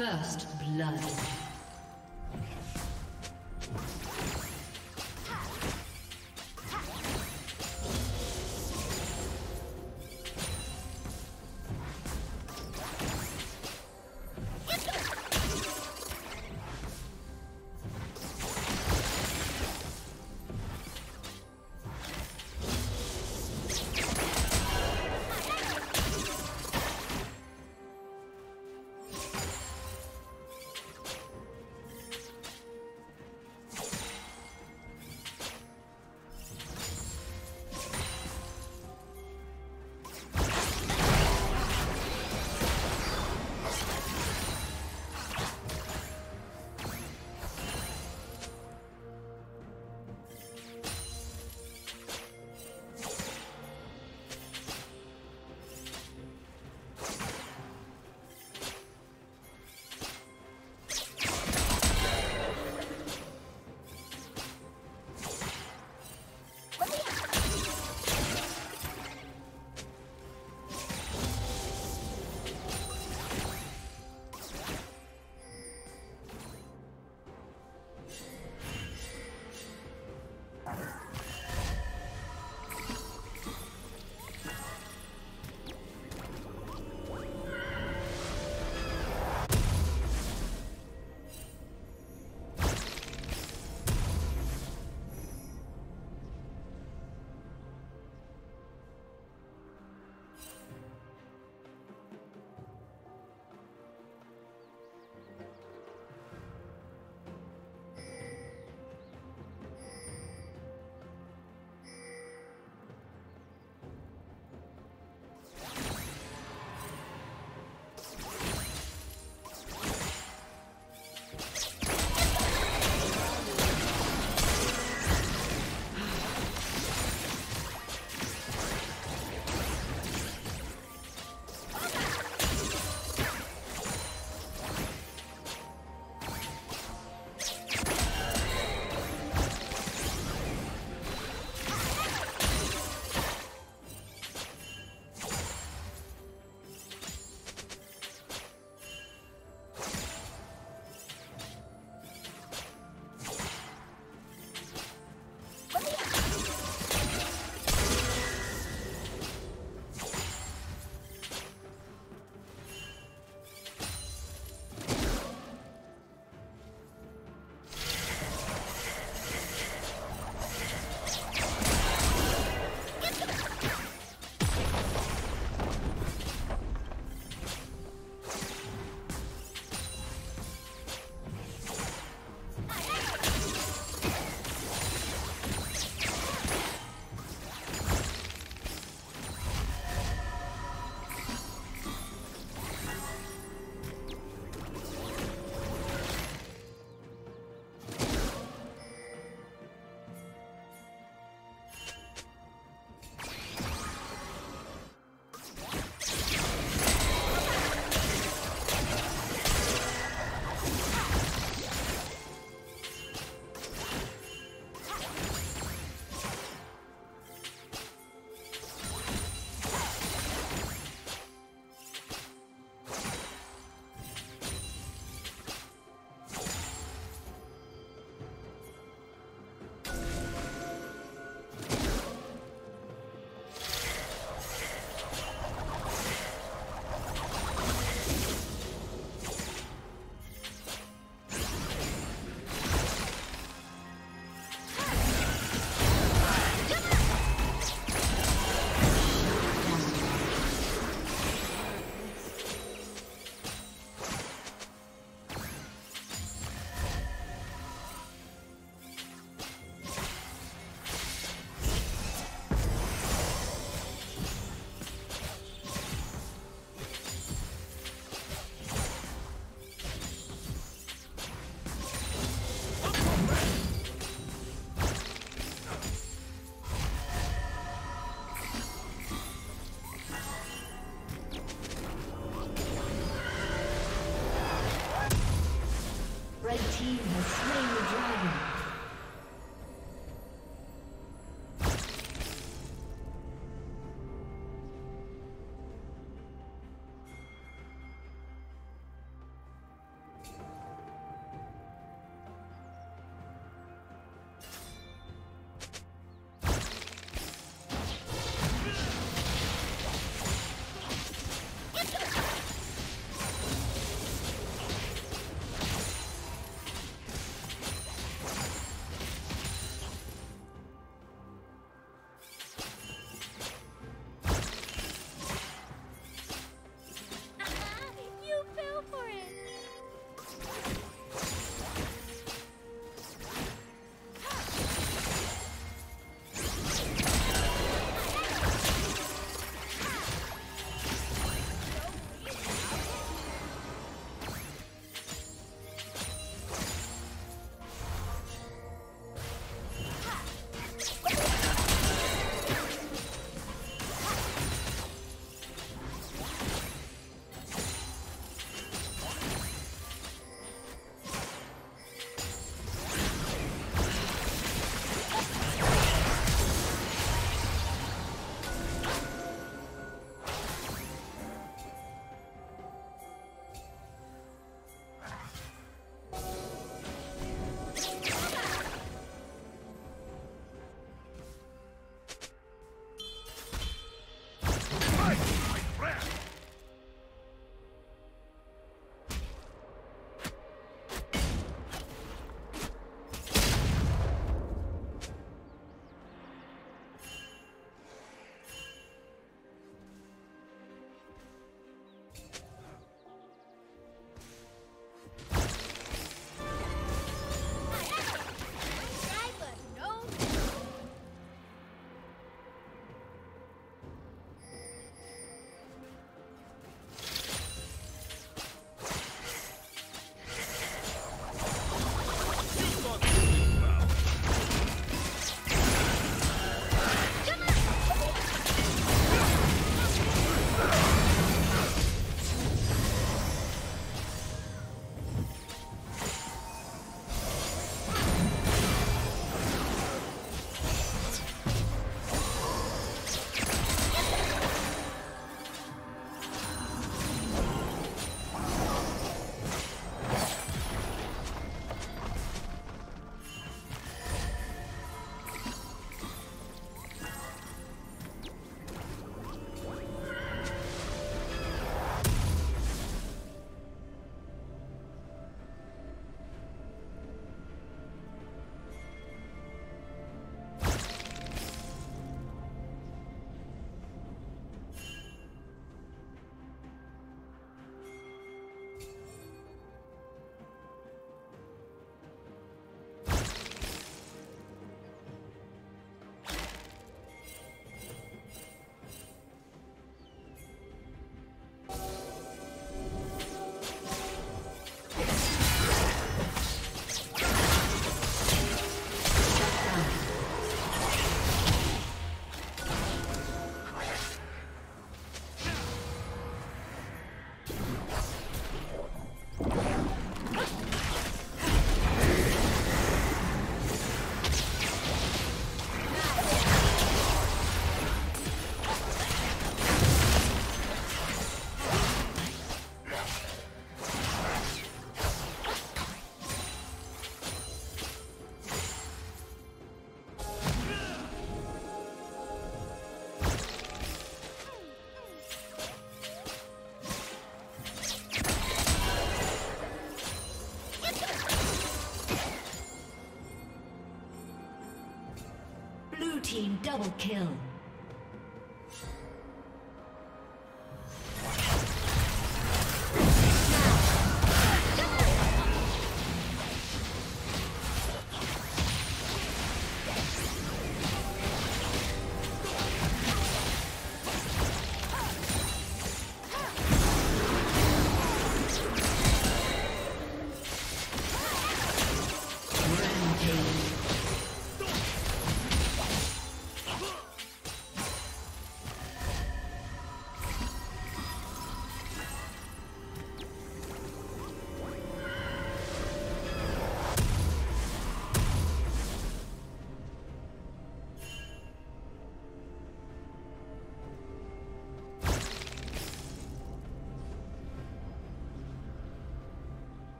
First blood.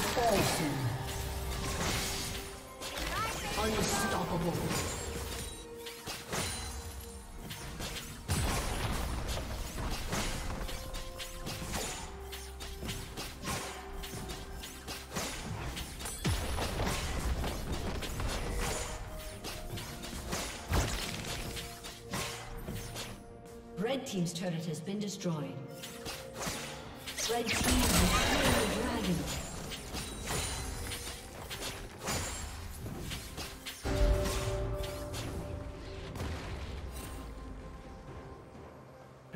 Olsen. Unstoppable. Red team's turret has been destroyed. Red team has slain the dragon.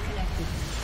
Disconnected.